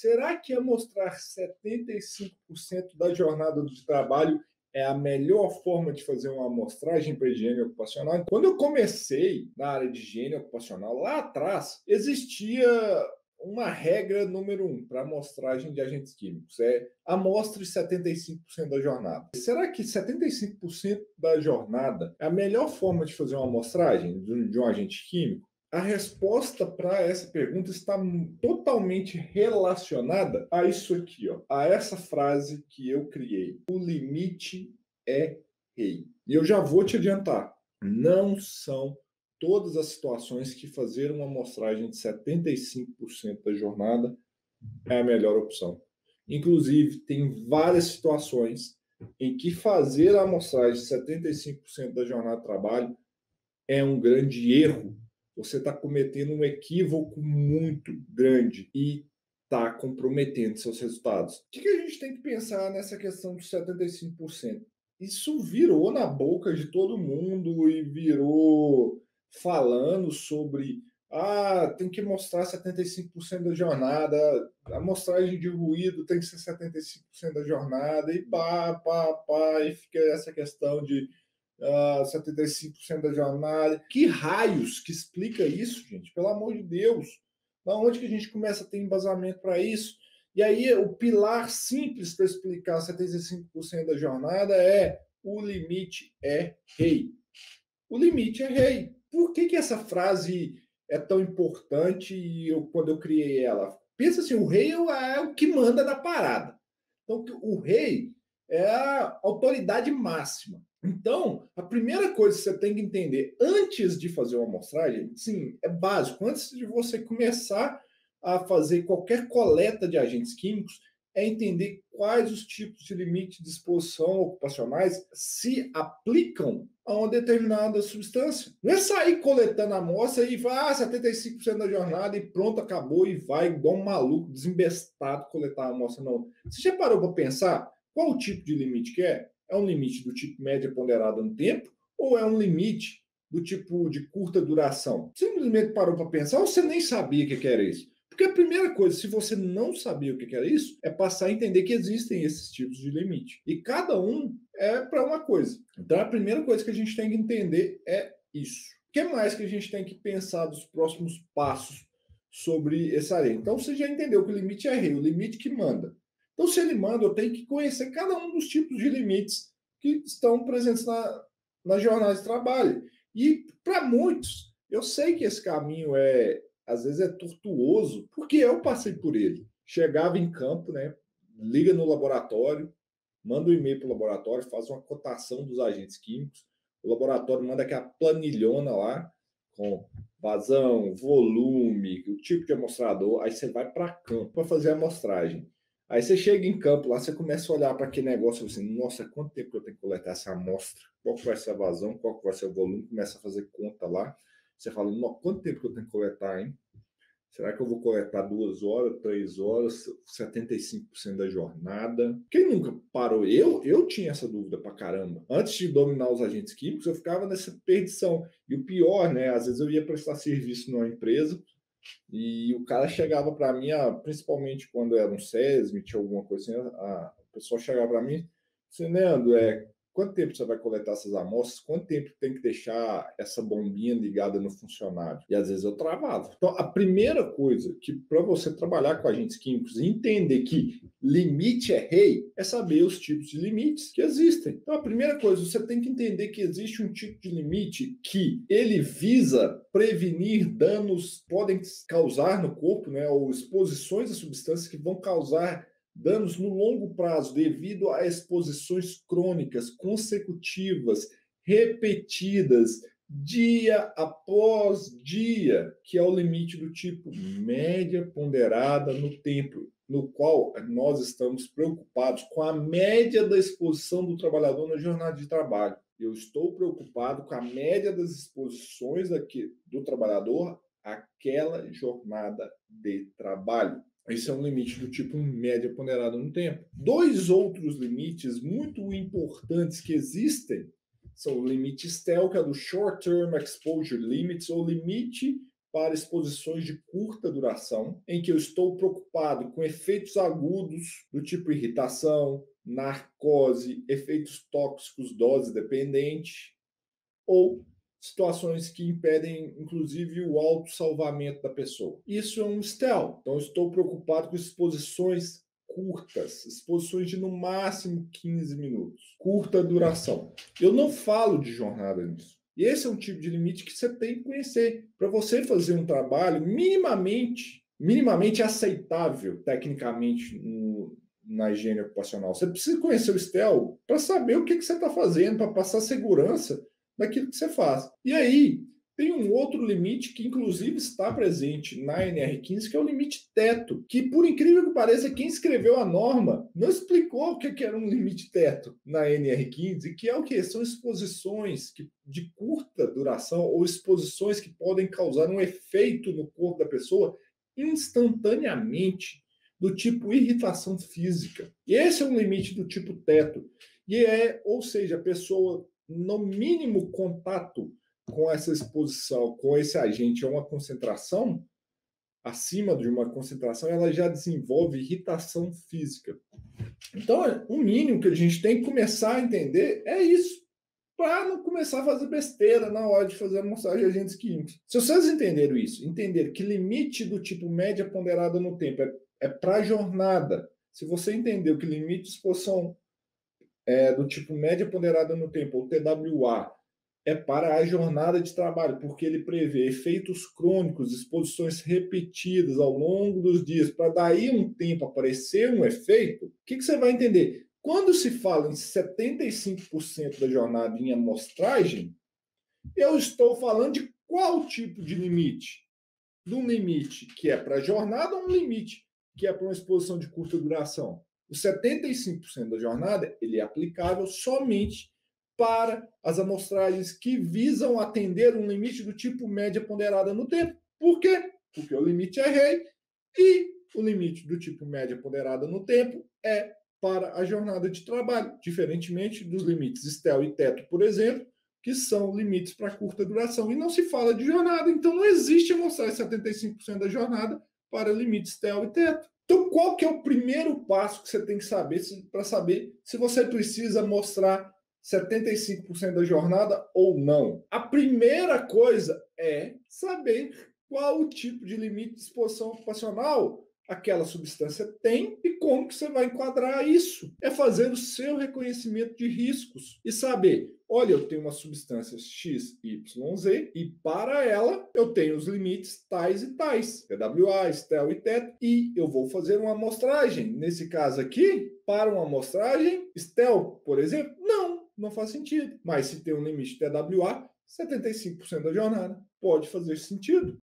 Será que amostrar 75% da jornada de trabalho é a melhor forma de fazer uma amostragem para higiene ocupacional? Quando eu comecei na área de higiene ocupacional, lá atrás, existia uma regra número 1 para amostragem de agentes químicos. É amostre 75% da jornada. Será que 75% da jornada é a melhor forma de fazer uma amostragem de um agente químico? A resposta para essa pergunta está totalmente relacionada a isso aqui, ó, a essa frase que eu criei. O limite é rei. E eu já vou te adiantar, não são todas as situações que fazer uma amostragem de 75% da jornada é a melhor opção. Inclusive, tem várias situações em que fazer a amostragem de 75% da jornada de trabalho é um grande erro. Você está cometendo um equívoco muito grande e está comprometendo seus resultados. O que a gente tem que pensar nessa questão dos 75%? Isso virou na boca de todo mundo e virou falando sobre tem que mostrar 75% da jornada, a amostragem de ruído tem que ser 75% da jornada e e fica essa questão de 75% da jornada. Que raios que explica isso, gente? Pelo amor de Deus. Da onde que a gente começa a ter embasamento para isso? E aí, o pilar simples para explicar 75% da jornada é o limite é rei. O limite é rei. Por que essa frase é tão importante quando eu criei ela? Pensa assim, o rei é o que manda na parada. Então, o rei é a autoridade máxima. Então, a primeira coisa que você tem que entender antes de fazer uma amostragem, sim, é básico. Antes de você começar a fazer qualquer coleta de agentes químicos, é entender quais os tipos de limite de exposição ocupacionais se aplicam a uma determinada substância. Não é sair coletando a amostra e vai 75% da jornada e pronto, acabou e vai igual um maluco desembestado coletar a amostra, não. Você já parou para pensar qual o tipo de limite que é? É um limite do tipo média ponderada no tempo ou é um limite do tipo de curta duração? Simplesmente parou para pensar ou você nem sabia o que era isso? Porque a primeira coisa, se você não sabia o que era isso, é passar a entender que existem esses tipos de limite. E cada um é para uma coisa. Então, a primeira coisa que a gente tem que entender é isso. O que mais que a gente tem que pensar dos próximos passos sobre essa área? Então, você já entendeu que o limite é rei, o limite que manda. Então, se ele manda, eu tenho que conhecer cada um dos tipos de limites que estão presentes na jornada de trabalho. E, para muitos, eu sei que esse caminho às vezes é tortuoso, porque eu passei por ele. Chegava em campo, né, liga no laboratório, manda um e-mail para o laboratório, faz uma cotação dos agentes químicos, o laboratório manda aquela planilhona lá, com vazão, volume, o tipo de amostrador, aí você vai para campo para fazer a amostragem. Aí você chega em campo lá, você começa a olhar para aquele negócio assim, nossa, quanto tempo eu tenho que coletar essa amostra? Qual que vai ser a vazão? Qual que vai ser o volume? Começa a fazer conta lá. Você fala, nossa, quanto tempo que eu tenho que coletar, hein? Será que eu vou coletar 2 horas, 3 horas, 75% da jornada? Quem nunca parou? Eu tinha essa dúvida pra caramba. Antes de dominar os agentes químicos, eu ficava nessa perdição. E o pior, né? Às vezes eu ia prestar serviço numa empresa, e o cara chegava para mim, principalmente quando era um SESM, tinha alguma coisa assim, o pessoal chegava para mim, dizendo, Leandro, quanto tempo você vai coletar essas amostras? Quanto tempo tem que deixar essa bombinha ligada no funcionário? E às vezes eu travava. Então, a primeira coisa que para você trabalhar com agentes químicos e entender que limite é rei, é saber os tipos de limites que existem. Então, a primeira coisa, você tem que entender que existe um tipo de limite que ele visa prevenir danos que podem causar no corpo, né, ou exposições a substâncias que vão causar danos no longo prazo devido a exposições crônicas, consecutivas, repetidas, dia após dia, que é o limite do tipo média ponderada no tempo, no qual nós estamos preocupados com a média da exposição do trabalhador na jornada de trabalho. Eu estou preocupado com a média das exposições do trabalhador àquela jornada de trabalho. Esse é um limite do tipo média ponderada no tempo. 2 outros limites muito importantes que existem são o limite STEL, que é do Short Term Exposure Limits, ou limite para exposições de curta duração, em que eu estou preocupado com efeitos agudos do tipo irritação, narcose, efeitos tóxicos, dose dependente, ou situações que impedem, inclusive, o autossalvamento da pessoa. Isso é um STEL. Então, eu estou preocupado com exposições curtas, exposições de, no máximo, 15 minutos. Curta duração. Eu não falo de jornada nisso. E esse é um tipo de limite que você tem que conhecer. Para você fazer um trabalho minimamente aceitável, tecnicamente, na higiene ocupacional. Você precisa conhecer o STEL para saber o que você está fazendo, para passar segurança daquilo que você faz. E aí, tem um outro limite que, inclusive, está presente na NR15, que é o limite teto, que, por incrível que pareça, quem escreveu a norma não explicou o que era um limite teto na NR15, que é o que? São exposições de curta duração ou exposições que podem causar um efeito no corpo da pessoa instantaneamente, do tipo irritação física. E esse é um limite do tipo teto. Ou seja, a pessoa, no mínimo contato com essa exposição, com esse agente, é uma concentração, acima de uma concentração, ela já desenvolve irritação física. Então, o mínimo que a gente tem que começar a entender é isso, para não começar a fazer besteira na hora de fazer a amostragem de agentes químicos. Se vocês entenderam isso, entender que limite do tipo média ponderada no tempo é para a jornada. Se você entendeu que limite de exposição do tipo média ponderada no tempo, ou TWA, é para a jornada de trabalho, porque ele prevê efeitos crônicos, exposições repetidas ao longo dos dias, para daí um tempo aparecer um efeito. O que você vai entender? Quando se fala em 75% da jornada em amostragem, eu estou falando de qual tipo de limite? De um limite que é para a jornada ou um limite que é para uma exposição de curta duração? O 75% da jornada ele é aplicável somente para as amostragens que visam atender um limite do tipo média ponderada no tempo. Por quê? Porque o limite é rei e o limite do tipo média ponderada no tempo é para a jornada de trabalho, diferentemente dos limites STEL e teto, por exemplo, que são limites para curta duração. E não se fala de jornada, então não existe amostragem 75% da jornada para limites STEL e teto. Então, qual que é o primeiro passo que você tem que saber para saber se você precisa mostrar 75% da jornada ou não? A primeira coisa é saber qual o tipo de limite de exposição ocupacional aquela substância tem e como que você vai enquadrar isso. É fazer o seu reconhecimento de riscos e saber, olha, eu tenho uma substância X, Y, Z e para ela eu tenho os limites tais e tais, TWA, STEL e TET, e eu vou fazer uma amostragem. Nesse caso aqui, para uma amostragem STEL, por exemplo, não faz sentido. Mas se tem um limite TWA, 75% da jornada pode fazer sentido.